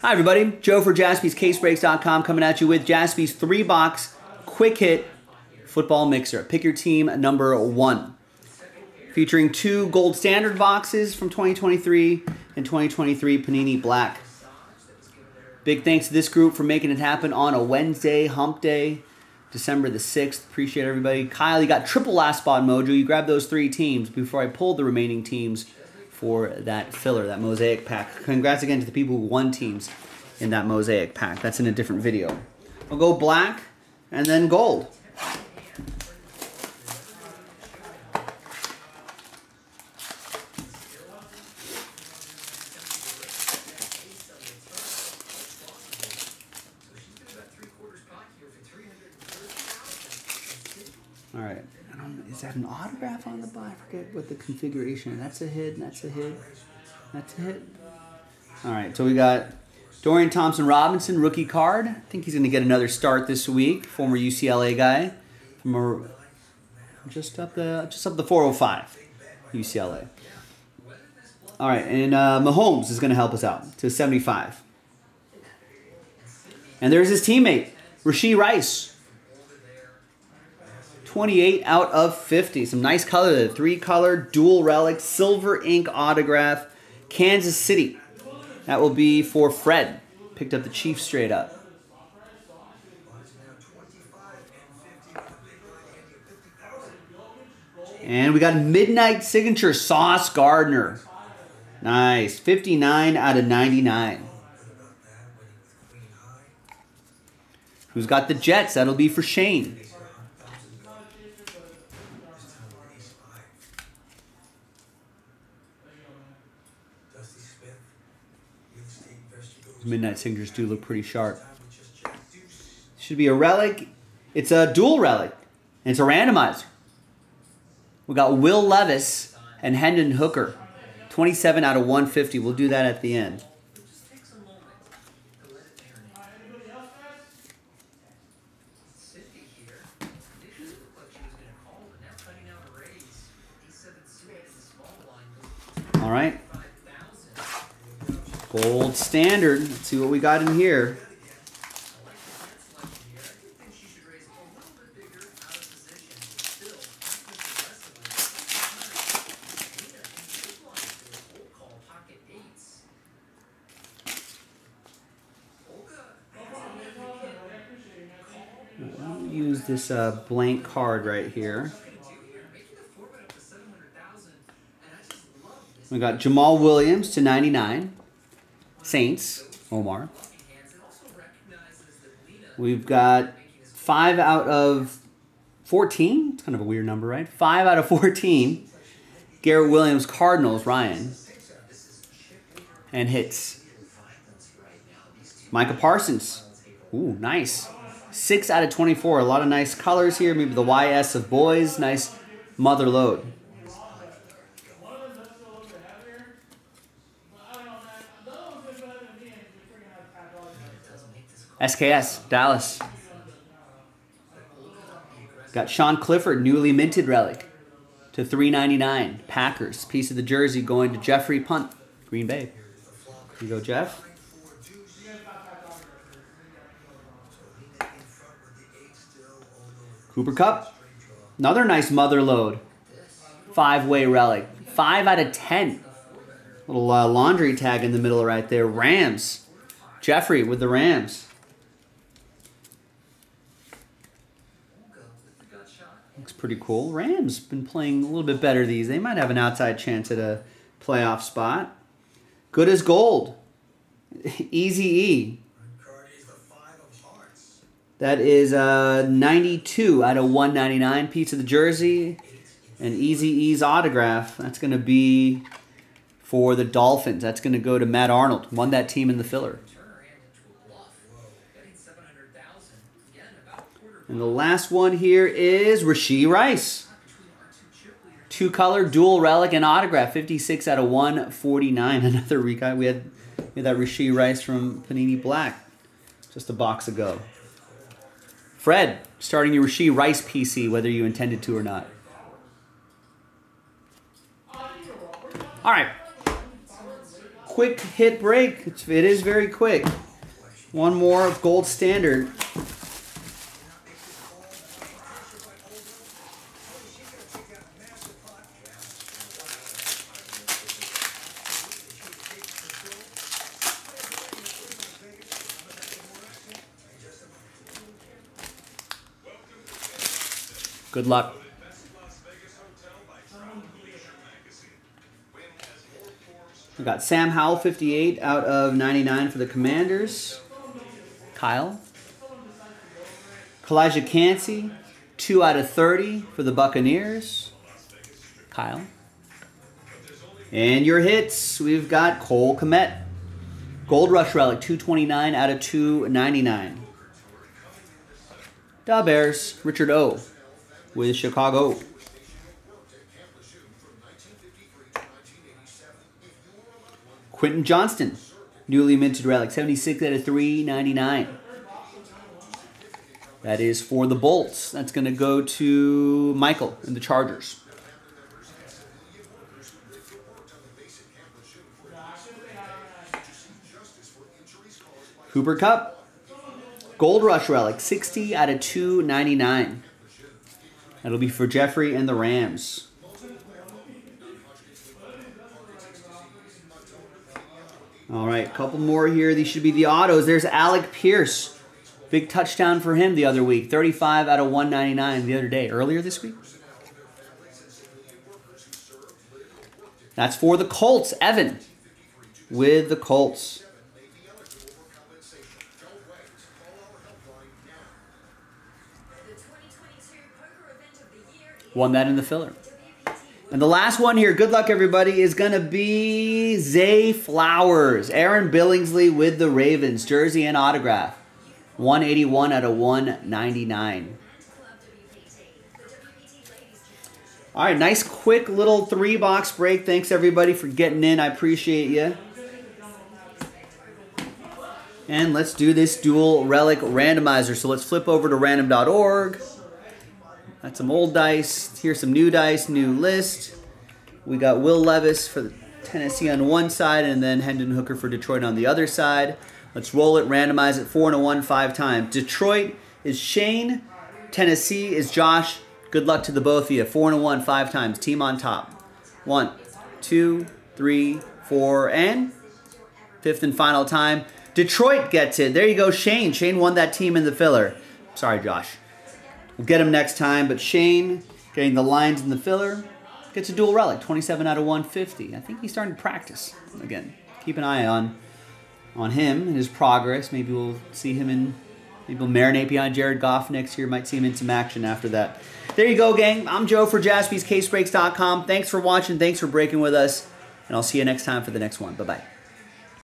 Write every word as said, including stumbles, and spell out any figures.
Hi everybody, Joe for Jaspys Case Breaks dot com coming at you with Jaspys three box Quick Hit Football Mixer. Pick your team number one. Featuring two gold standard boxes from twenty twenty-three and twenty twenty-three Panini Black. Big thanks to this group for making it happen on a Wednesday, hump day, December the sixth. Appreciate everybody. Kyle, you got triple last spot mojo. You grabbed those three teams before I pulled the remaining teams for that filler, that mosaic pack. Congrats again to the people who won teams in that mosaic pack. That's in a different video. I'll go black and then gold. All right. Is that an autograph on the bottom? I forget what the configuration is. That's a hit, that's a hit, that's a hit. All right, so we got Dorian Thompson-Robinson, rookie card. I think he's going to get another start this week. Former U C L A guy from a, just up the just up the four oh five, U C L A. All right, and uh, Mahomes is going to help us out to seventy-five. And there's his teammate, Rashee Rice. twenty-eight out of fifty. Some nice color there. Three-color, dual relic, silver ink autograph. Kansas City. That will be for Fred. Picked up the Chiefs straight up. And we got midnight signature, Sauce Gardner. Nice. fifty-nine out of ninety-nine. Who's got the Jets? That'll be for Shane. Midnight signatures do look pretty sharp. Should be a relic. It's a dual relic. And it's a randomizer. We got Will Levis and Hendon Hooker. twenty-seven out of one fifty. We'll do that at the end. All right. Gold standard. Let's see what we got in here. I'll use this uh, blank card right here. We got Jamal Williams to ninety-nine. Saints, Omar. We've got five out of fourteen. It's kind of a weird number, right? five out of fourteen. Garrett Williams, Cardinals, Ryan. And hits. Micah Parsons. Ooh, nice. six out of twenty-four. A lot of nice colors here. Maybe the Y S of boys. Nice mother load. S K S, Dallas. Got Sean Clifford, newly minted relic to three ninety-nine. Packers, piece of the jersey going to Jeffrey Punt, Green Bay. Here you go, Jeff. Cooper Cup, another nice mother load. Five-way relic, five out of ten. Little uh, laundry tag in the middle right there. Rams, Jeffrey with the Rams. Looks pretty cool. Rams been playing a little bit better these. They might have an outside chance at a playoff spot. Good as gold. Easy-E. That is uh, ninety-two out of one ninety-nine. Piece of the jersey. And Easy-E's autograph. That's going to be for the Dolphins. That's going to go to Matt Arnold. Won that team in the filler. And the last one here is Rashee Rice. Two-color, dual relic, and autograph. fifty-six out of one forty-nine. Another Rico. We had, we had that Rashee Rice from Panini Black just a box ago. Fred, starting your Rashee Rice P C, whether you intended to or not. All right. quick hit break. It's, it is very quick. One more of Gold Standard. Good luck. We got Sam Howell, fifty-eight out of ninety-nine for the Commanders. Kyle. Kalijah Kansi, two out of thirty for the Buccaneers. Kyle. And your hits, we've got Cole Komet. Gold Rush Relic, two twenty-nine out of two ninety-nine. Da Bears, Richard O. with Chicago. Quentin Johnston, newly minted relic, seventy-six out of three ninety-nine. That is for the Bolts. That's going to go to Michael and the Chargers. Cooper Cup, Gold Rush Relic, sixty out of two ninety-nine. That'll be for Jeffrey and the Rams. All right, a couple more here. These should be the autos. There's Alec Pierce. Big touchdown for him the other week. thirty-five out of one ninety-nine the other day. Earlier this week. That's for the Colts. Evan with the Colts. Won that in the filler. And the last one here, good luck everybody, is going to be Zay Flowers. Aaron Billingsley with the Ravens. Jersey and autograph. one eighty-one out of one ninety-nine. All right, nice quick little three-box break. Thanks everybody for getting in. I appreciate you. And let's do this dual relic randomizer. So let's flip over to random dot org. That's some old dice. Here's some new dice, new list. We got Will Levis for Tennessee on one side and then Hendon Hooker for Detroit on the other side. Let's roll it, randomize it, four and a one, five times. Detroit is Shane. Tennessee is Josh. Good luck to the both of you. Four and a one, five times. Team on top. One, two, three, four, and fifth and final time. Detroit gets it. There you go, Shane. Shane won that team in the filler. Sorry, Josh. We'll get him next time, but Shane, getting the lines in the filler, gets a dual relic, twenty-seven out of one fifty. I think he's starting to practice again. Keep an eye on on him and his progress. Maybe we'll see him in, maybe we'll marinate behind Jared Goff next year. Might see him in some action after that. There you go, gang. I'm Joe for Jaspys Case Breaks dot com. Thanks for watching. Thanks for breaking with us, and I'll see you next time for the next one. Bye-bye.